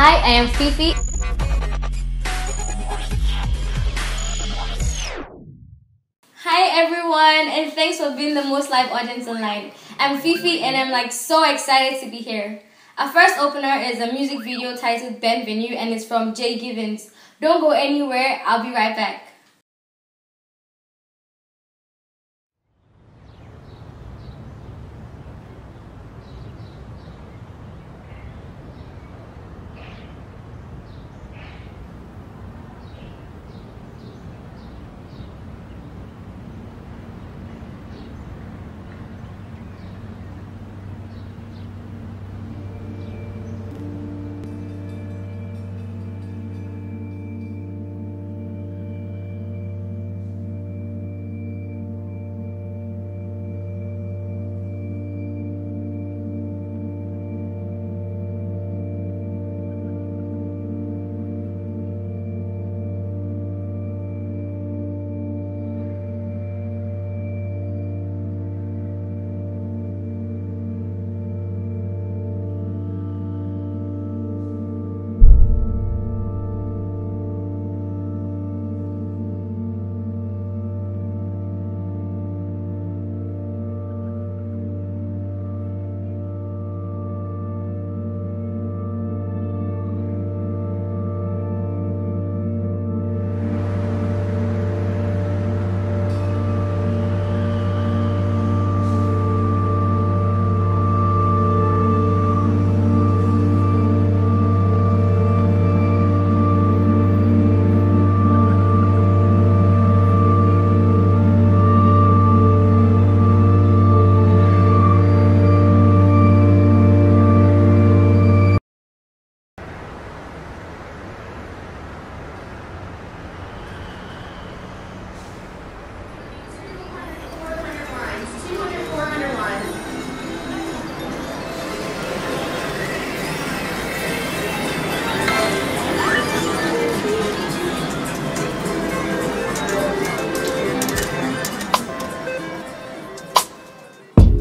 Hi, I am Fifi. Hi everyone, and thanks for being the most live audience online. I'm Fifi and I'm so excited to be here. Our first opener is a music video titled Benvenue and it's from Jay Givens. Don't go anywhere, I'll be right back.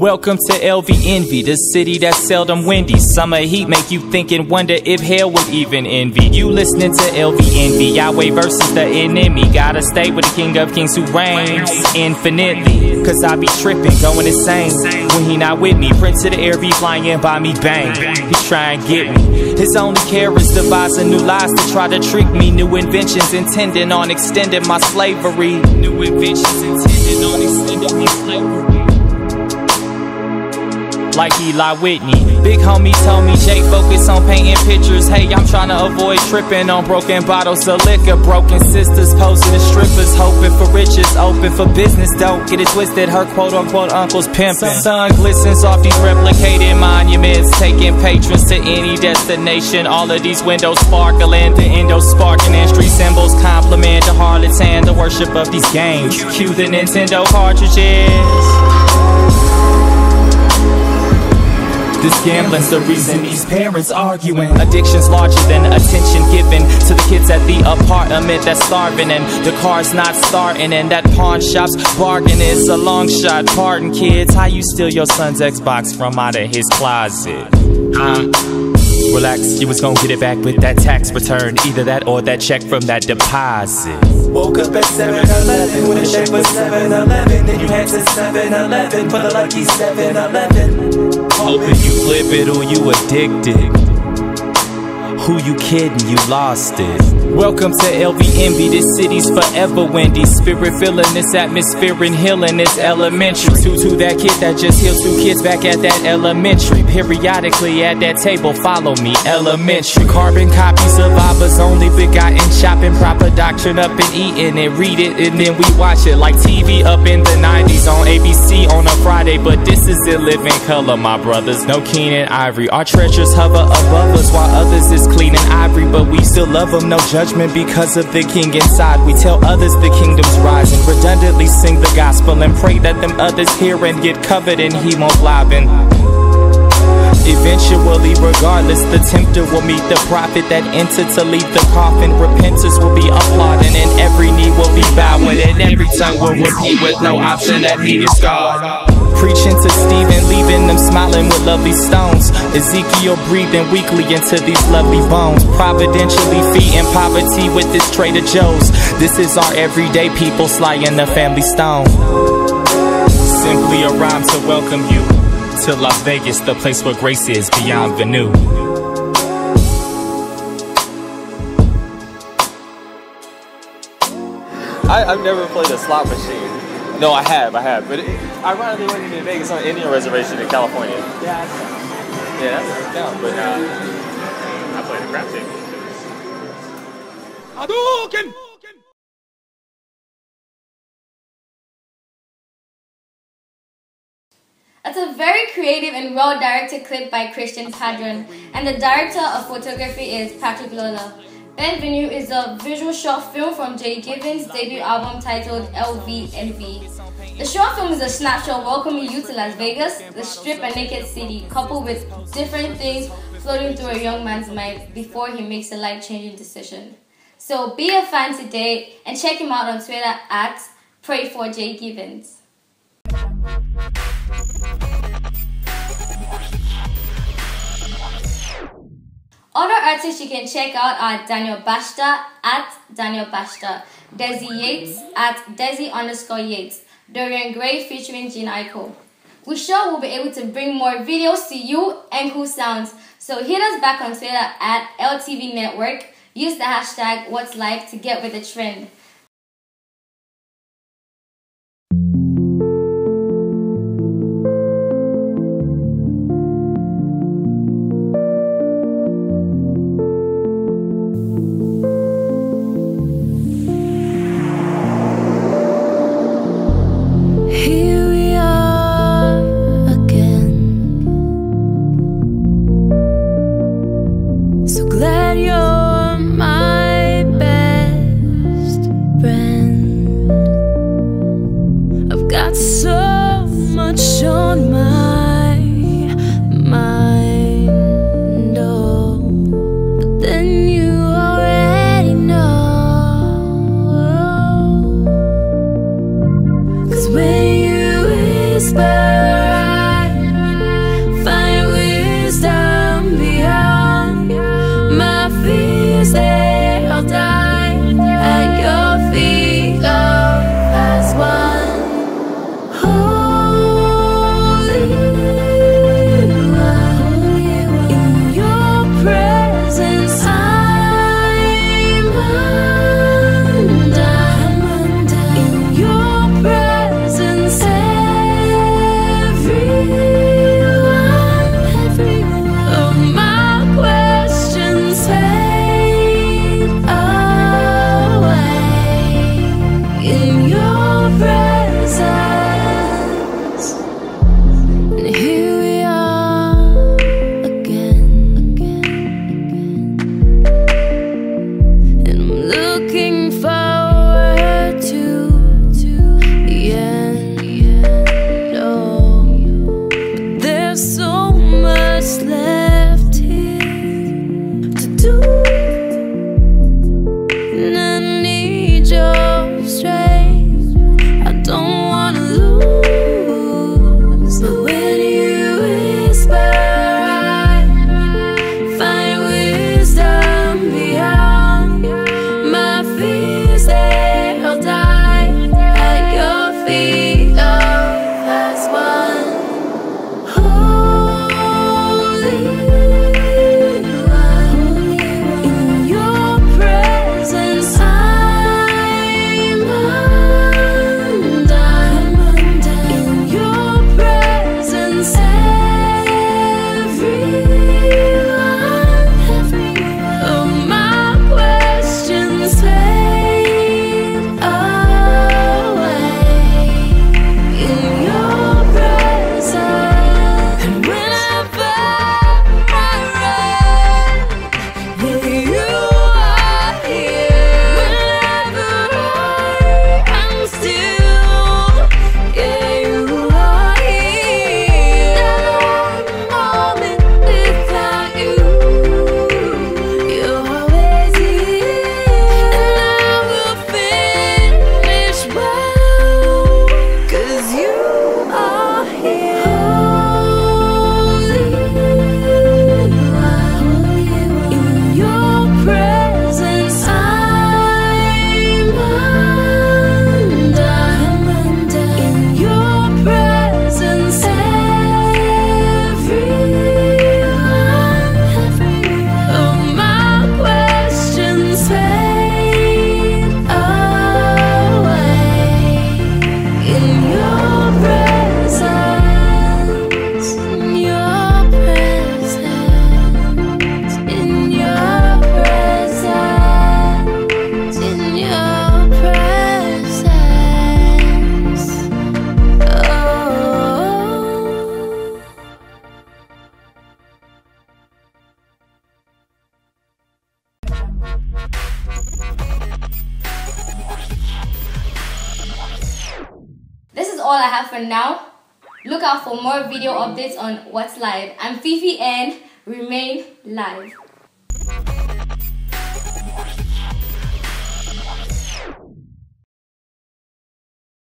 Welcome to LV Envy, the city that's seldom windy. Summer heat make you think and wonder if hell would even envy. You listening to LV Envy, Yahweh versus the enemy. Gotta stay with the King of Kings who reigns infinitely. Cause I be tripping, going insane. When he not with me, Prince of the air be flying by me, bang. He try and get me. His only care is devising new lies to try to trick me. New inventions intending on extending my slavery. New inventions intending on extending my slavery. Like Eli Whitney. Big homie told me, Jay, focus on painting pictures. Hey, I'm trying to avoid tripping on broken bottles of liquor. Broken sisters posing as strippers, hoping for riches, open for business. Don't get it twisted, her quote-unquote uncle's pimping. Sun glistens off these replicated monuments, taking patrons to any destination. All of these windows sparkling, the endo sparking, and street symbols compliment the harlot's hand, the worship of these games. Cue the Nintendo cartridges. This gambling's the reason these parents arguing. Addiction's larger than attention given to the kids at the apartment that's starving, and the car's not starting, and that pawn shop's bargain is a long shot. Pardon kids, how you steal your son's Xbox from out of his closet? Relax, you was gonna get it back with that tax return. Either that or that check from that deposit. Woke up at 7-Eleven with a check for 7-Eleven. Then you had to 7-Eleven for the lucky 7-Eleven. Hoping you flip it or you addicted. Who you kidding? You lost it. Welcome to LVNB. This city's forever windy. Spirit filling this atmosphere and healing this elementary. To that kid that just healed two kids back at that elementary. Periodically at that table, follow me. Elementary. Carbon copies of Baba's only begotten. Shopping proper doctrine up and eating it. Read it and then we watch it like TV up in the 90s on ABC on a Friday. But this is in living color, my brothers. No Keenan Ivory. Our treasures hover above us while others is Clean and ivory, but we still love them. No judgment because of the king inside. We tell others the kingdom's rising. Redundantly sing the gospel and pray that them others hear and get covered in hemoglobin. Eventually, regardless, the tempter will meet the prophet that entered to leave the coffin. Repentance will be applauding and every knee will be bowing and every tongue will repeat with no option that he is God. Preaching to Stephen, leaving them smiling with lovely stones. Ezekiel breathing weakly into these lovely bones. Providentially feeding poverty with this Trader Joe's. This is our everyday people, Sly and the Family Stone. Simply a rhyme to welcome you to Las Vegas, the place where grace is beyond the new. I've never played a slot machine. No, I have. But ironically, when you get to Vegas on an Indian reservation in California. Yeah, that's down. Yeah, that's down. But I played a crap table. Hadouken! That's a very creative and well-directed clip by Christian Padron. And the director of photography is Patrick Lola. Benvenue is a visual short film from Jay Givens' debut album titled LV Envy. The short film is a snapshot welcoming you to Las Vegas, the strip and naked city, coupled with different things floating through a young man's mind before he makes a life-changing decision. So be a fan today and check him out on Twitter at PrayForJayGivens. Other artists you can check out are Daniel Bashta at Daniel Bashta, Desi Yates at Desi_Yates, Dorian Gray featuring Jean Eichel. We sure will be able to bring more videos to you and cool sounds, so hit us back on Twitter at LTV Network. Use the hashtag What's Life to get with the trend. all I have for now. Look out for more video updates on What's Live. I'm Fifi and remain live.